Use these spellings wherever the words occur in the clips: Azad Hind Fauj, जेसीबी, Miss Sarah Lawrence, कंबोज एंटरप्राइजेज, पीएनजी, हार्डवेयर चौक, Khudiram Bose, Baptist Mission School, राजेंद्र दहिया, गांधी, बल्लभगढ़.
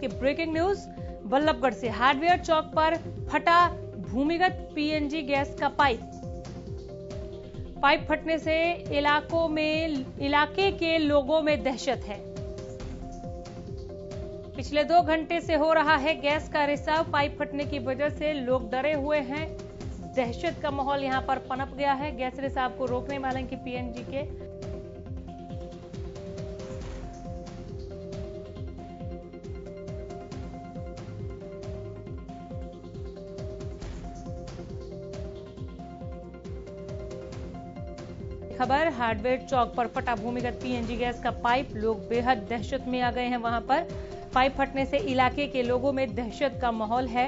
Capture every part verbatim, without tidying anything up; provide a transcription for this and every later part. आपकी breaking news बल्लभगढ़ से। हार्डवेयर चौक पर फटा भूमिगत पीएनजी गैस का पाइप। पाइप फटने से इलाकों में इलाके के लोगों में दहशत है। पिछले दो घंटे से हो रहा है गैस का रिसाव। पाइप फटने की वजह से लोग डरे हुए हैं। दहशत का माहौल यहां पर पनप गया है। गैस रिसाव को रोकने वाले की पीएनजी के खबर। हार्डवेयर चौक पर फटा भूमिगत पीएनजी गैस का पाइप। लोग बेहद दहशत में आ गए हैं। वहां पर पाइप फटने से इलाके के लोगों में दहशत का माहौल है।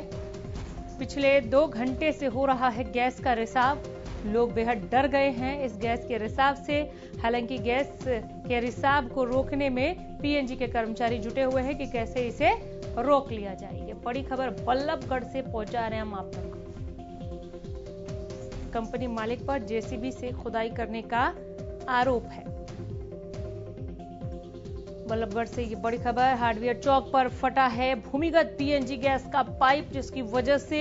पिछले दो घंटे से हो रहा है गैस का रिसाव। लोग बेहद डर गए हैं इस गैस के रिसाव से। हालांकि गैस के रिसाव को रोकने में पीएनजी के कर्मचारी जुटे हुए हैं कि कैसे इसे रोक लिया जाए। ये बड़ी खबर बल्लभगढ़ से पहुंचा रहे हैं हम आप तक। कंपनी मालिक पर जेसीबी से खुदाई करने का आरोप है। बल्लभगढ़ से ये बड़ी खबर। हार्डवेयर चौक पर फटा है भूमिगत पीएनजी गैस का पाइप, जिसकी वजह से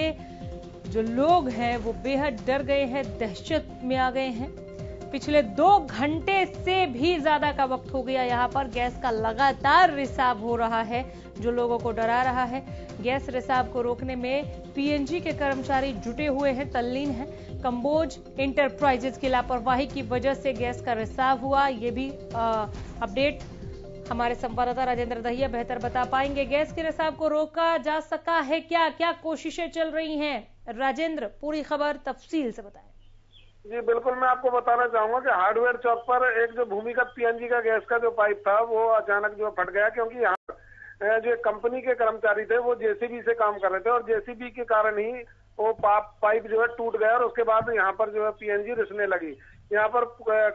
जो लोग हैं वो बेहद डर गए हैं, दहशत में आ गए हैं। पिछले दो घंटे से भी ज्यादा का वक्त हो गया। यहाँ पर गैस का लगातार रिसाव हो रहा है जो लोगों को डरा रहा है। गैस रिसाव को रोकने में पीएनजी के कर्मचारी जुटे हुए हैं, तल्लीन हैं। कंबोज एंटरप्राइजेज की लापरवाही की वजह से गैस का रिसाव हुआ। ये भी अपडेट हमारे संवाददाता राजेंद्र दहिया बेहतर बता पाएंगे। गैस के रिसाव को रोका जा सका है क्या, क्या कोशिशें चल रही हैं? राजेंद्र पूरी खबर तफसील से बताएं। जी बिल्कुल, मैं आपको बताना चाहूंगा कि हार्डवेयर चौक पर एक जो भूमिगत पीएनजी का गैस का जो पाइप था वो अचानक जो फट गया, क्योंकि यहाँ जो कंपनी के कर्मचारी थे वो जेसीबी से काम कर रहे थे और जेसीबी के कारण ही वो पाइप जो है टूट गया और उसके बाद यहाँ पर जो है पीएनजी रिसने लगी। यहाँ पर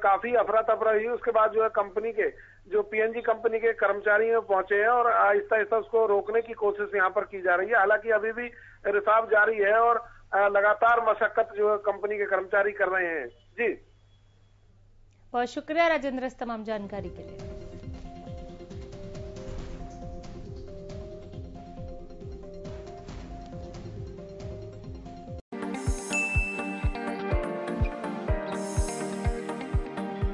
काफी अफरा तफरा हुई। उसके बाद जो है कंपनी के जो पीएनजी कंपनी के कर्मचारी पहुंचे हैं और आहिस्ता आहिस्ता उसको रोकने की कोशिश यहाँ पर की जा रही है। हालांकि अभी भी रिसाव जारी है और लगातार मशक्कत जो है कंपनी के कर्मचारी कर रहे हैं। जी बहुत शुक्रिया राजेंद्र इस तमाम जानकारी के लिए।